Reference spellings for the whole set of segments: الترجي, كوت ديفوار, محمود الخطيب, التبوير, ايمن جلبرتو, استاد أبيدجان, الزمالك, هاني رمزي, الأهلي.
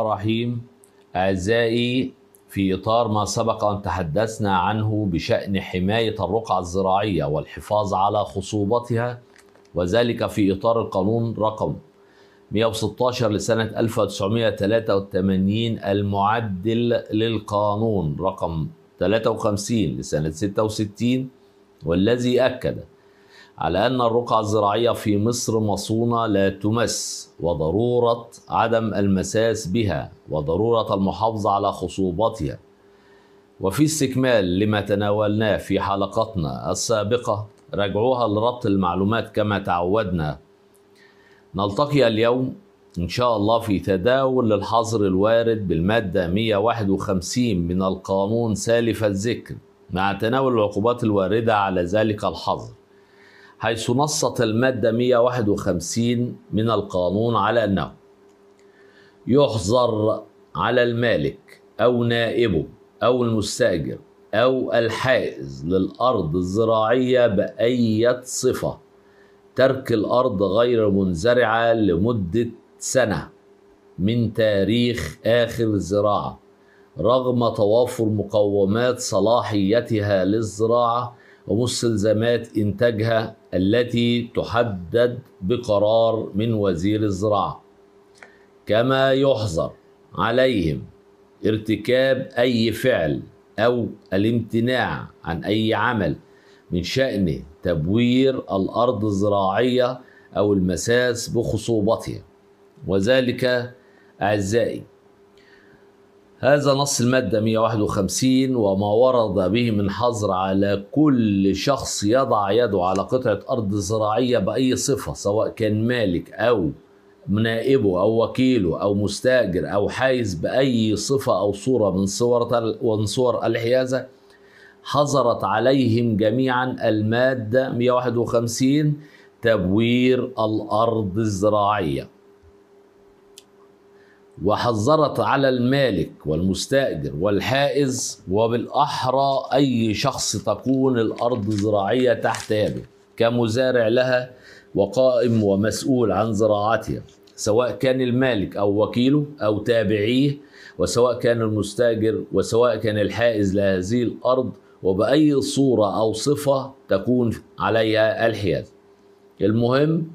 الرحمن الرحيم. أعزائي، في إطار ما سبق أن تحدثنا عنه بشأن حماية الرقعة الزراعية والحفاظ على خصوبتها، وذلك في إطار القانون رقم 116 لسنة 1983 المعدل للقانون رقم 53 لسنة 66، والذي أكد على أن الرقعة الزراعية في مصر مصونة لا تمس، وضرورة عدم المساس بها، وضرورة المحافظة على خصوبتها. وفي استكمال لما تناولناه في حلقتنا السابقة، راجعوها لربط المعلومات كما تعودنا. نلتقي اليوم إن شاء الله في تداول للحظر الوارد بالمادة 151 من القانون سالف الذكر، مع تناول العقوبات الواردة على ذلك الحظر، حيث نصت المادة 151 من القانون على أنه يحظر على المالك أو نائبه أو المستأجر أو الحائز للأرض الزراعية بأية صفة ترك الأرض غير منزرعة لمدة سنة من تاريخ آخر الزراعة، رغم توافر مقومات صلاحيتها للزراعة ومستلزمات إنتاجها التي تحدد بقرار من وزير الزراعة. كما يحظر عليهم ارتكاب أي فعل أو الامتناع عن أي عمل من شأنه تبوير الأرض الزراعية أو المساس بخصوبتها. وذلك أعزائي هذا نص المادة 151 وما ورد به من حظر على كل شخص يضع يده على قطعة أرض زراعية بأي صفة، سواء كان مالك أو نائبه أو وكيله أو مستأجر أو حائز بأي صفة أو صورة من صور الحيازة. حظرت عليهم جميعا المادة 151 تبوير الأرض الزراعية، وحظرت على المالك والمستأجر والحائز، وبالأحرى أي شخص تكون الأرض الزراعية تحت يده كمزارع لها وقائم ومسؤول عن زراعتها، سواء كان المالك أو وكيله أو تابعيه، وسواء كان المستأجر، وسواء كان الحائز لهذه الأرض، وبأي صورة أو صفة تكون عليها الحياز. المهم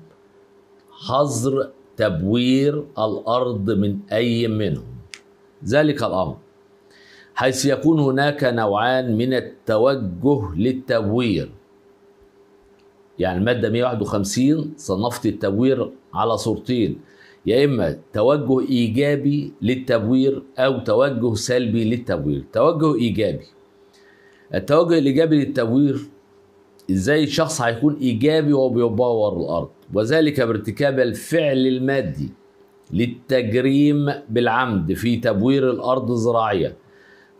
حظر تبوير الأرض من أي منهم ذلك الأمر، حيث يكون هناك نوعان من التوجه للتبوير. يعني المادة 151 صنفت التبوير على صورتين، يا إما توجه إيجابي للتبوير أو توجه سلبي للتبوير. توجه إيجابي، التوجه الإيجابي للتبوير إزاي الشخص هيكون إيجابي وهو بيبور الأرض، وذلك بارتكاب الفعل المادي للتجريم بالعمد في تبوير الأرض الزراعية،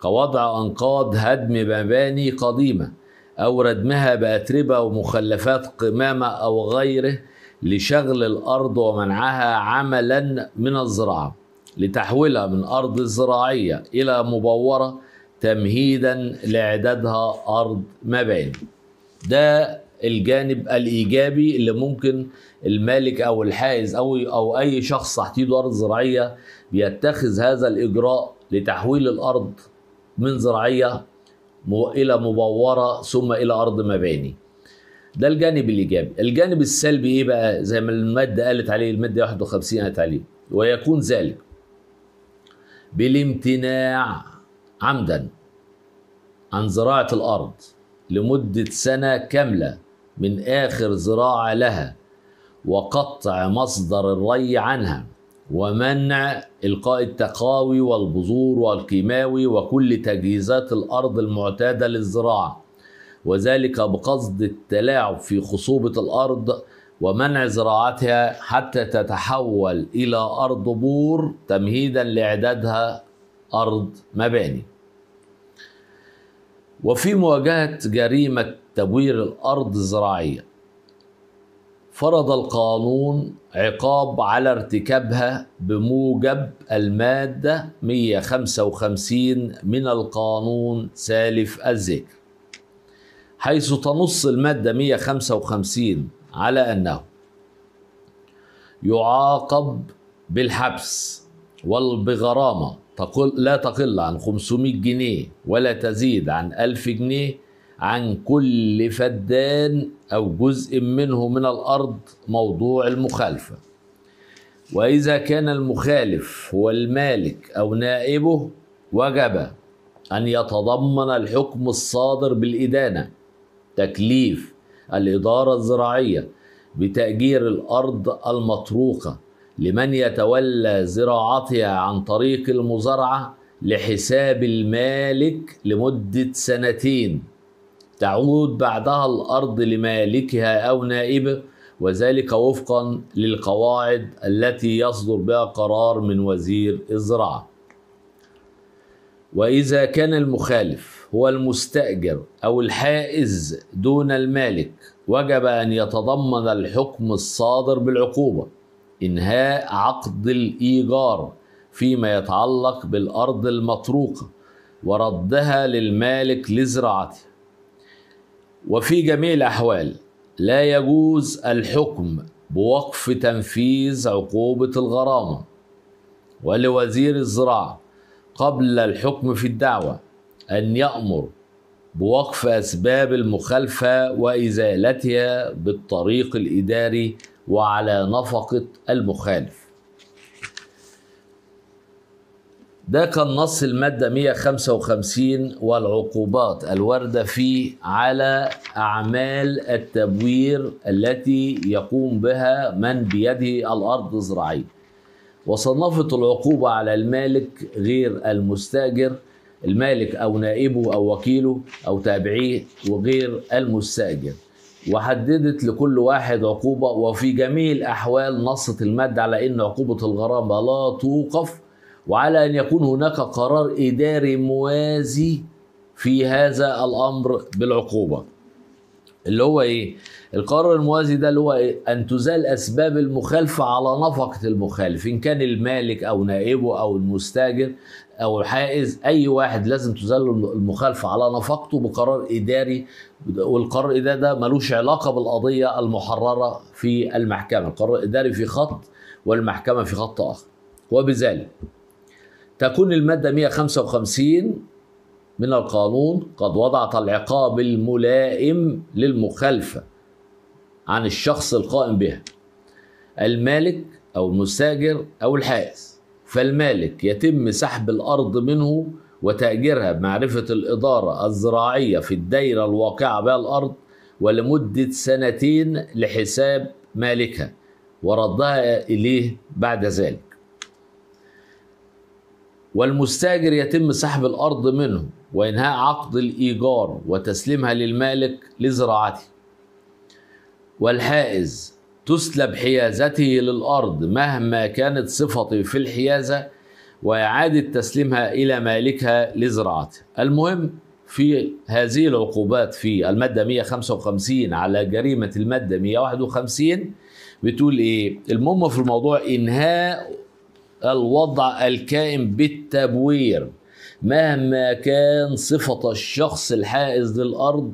كوضع أنقاض هدم مباني قديمة أو ردمها بأتربة ومخلفات قمامة أو غيره لشغل الأرض ومنعها عملا من الزراعة، لتحويلها من أرض زراعية إلى مبورة تمهيدا لإعدادها أرض مباني. ده الجانب الإيجابي اللي ممكن المالك أو الحائز أو أي شخص تحت يده أرض زراعية بيتخذ هذا الإجراء لتحويل الأرض من زراعية إلى مبورة ثم إلى أرض مباني. ده الجانب الإيجابي. الجانب السلبي إيه بقى؟ زي ما المادة قالت عليه، المادة 51 قالت عليه، ويكون ذلك بالامتناع عمدا عن زراعة الأرض لمدة سنة كاملة من آخر زراعة لها، وقطع مصدر الري عنها، ومنع إلقاء التقاوي والبذور والكيماوي وكل تجهيزات الأرض المعتادة للزراعة، وذلك بقصد التلاعب في خصوبة الأرض ومنع زراعتها حتى تتحول إلى أرض بور تمهيدا لإعدادها أرض مباني. وفي مواجهة جريمة تبوير الأرض الزراعية، فرض القانون عقاب على ارتكابها بموجب المادة 155 من القانون سالف الذكر، حيث تنص المادة 155 على أنه يعاقب بالحبس والبغرامة لا تقل عن 500 جنيه ولا تزيد عن 1000 جنيه عن كل فدان أو جزء منه من الأرض موضوع المخالفة. وإذا كان المخالف هو المالك أو نائبه وجب أن يتضمن الحكم الصادر بالإدانة تكليف الإدارة الزراعية بتأجير الأرض المطروقة لمن يتولى زراعتها عن طريق المزارعة لحساب المالك لمدة 2 سنين تعود بعدها الأرض لمالكها أو نائبه، وذلك وفقا للقواعد التي يصدر بها قرار من وزير الزراعة. وإذا كان المخالف هو المستأجر أو الحائز دون المالك وجب أن يتضمن الحكم الصادر بالعقوبة إنهاء عقد الإيجار فيما يتعلق بالأرض المطروقة وردها للمالك لزراعته. وفي جميع الأحوال لا يجوز الحكم بوقف تنفيذ عقوبة الغرامة، ولوزير الزراعة قبل الحكم في الدعوة أن يأمر بوقف أسباب المخالفة وإزالتها بالطريق الإداري وعلى نفقة المخالف. ده كان نص المادة 155 والعقوبات الواردة فيه على أعمال التبوير التي يقوم بها من بيده الأرض الزراعية. وصنفت العقوبة على المالك غير المستأجر، المالك أو نائبه أو وكيله أو تابعيه وغير المستأجر، وحددت لكل واحد عقوبة. وفي جميع الأحوال نصت المادة على أن عقوبة الغرامة لا توقف، وعلى أن يكون هناك قرار إداري موازي في هذا الأمر بالعقوبة. اللي هو إيه؟ القرار الموازي ده اللي هو إيه؟ أن تزال أسباب المخالفة على نفقة المخالف، إن كان المالك أو نائبه أو المستأجر أو الحائز، أي واحد لازم تزال المخالفة على نفقته بقرار إداري. والقرار الإداري ده ملوش علاقة بالقضية المحررة في المحكمة، القرار الإداري في خط والمحكمة في خط آخر. وبذلك تكون المادة 155 من القانون قد وضعت العقاب الملائم للمخالفة عن الشخص القائم بها، المالك أو المستأجر أو الحائز. فالمالك يتم سحب الأرض منه وتأجيرها بمعرفة الإدارة الزراعية في الدائرة الواقعة بها الأرض ولمدة 2 سنين لحساب مالكها وردها إليه بعد ذلك. والمستأجر يتم سحب الأرض منه وإنهاء عقد الإيجار وتسليمها للمالك لزراعته. والحائز تسلب حيازته للأرض مهما كانت صفته في الحيازة وإعادة تسليمها إلى مالكها لزراعته. المهم في هذه العقوبات في المادة 155 على جريمة المادة 151 بتقول إيه؟ المهم في الموضوع إنهاء الوضع الكائن بالتبوير مهما كان صفة الشخص الحائز للأرض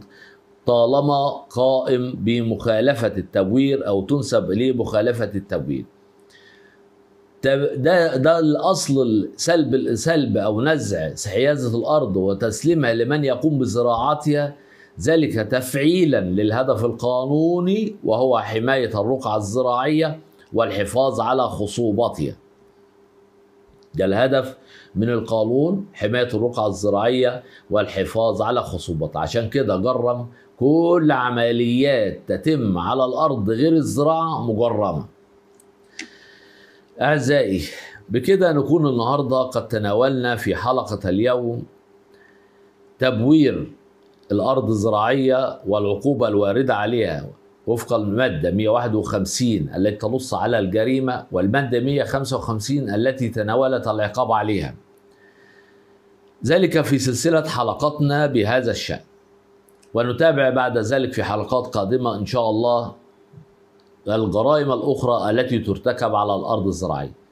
طالما قائم بمخالفة التبوير أو تنسب إليه مخالفة التبوير. ده الأصل، سلب أو نزع حيازة الأرض وتسليمها لمن يقوم بزراعتها، ذلك تفعيلا للهدف القانوني وهو حماية الرقعة الزراعية والحفاظ على خصوبتها. ده الهدف من القانون، حماية الرقعة الزراعية والحفاظ على خصوبتها. عشان كده جرم كل عمليات تتم على الأرض غير الزراعة مجرمة. أعزائي، بكده نكون النهاردة قد تناولنا في حلقة اليوم تبوير الأرض الزراعية والعقوبة الواردة عليها وفق المادة 151 التي تنص على الجريمة، والمادة 155 التي تناولت العقاب عليها، ذلك في سلسلة حلقاتنا بهذا الشأن. ونتابع بعد ذلك في حلقات قادمة إن شاء الله الجرائم الأخرى التي ترتكب على الأرض الزراعية.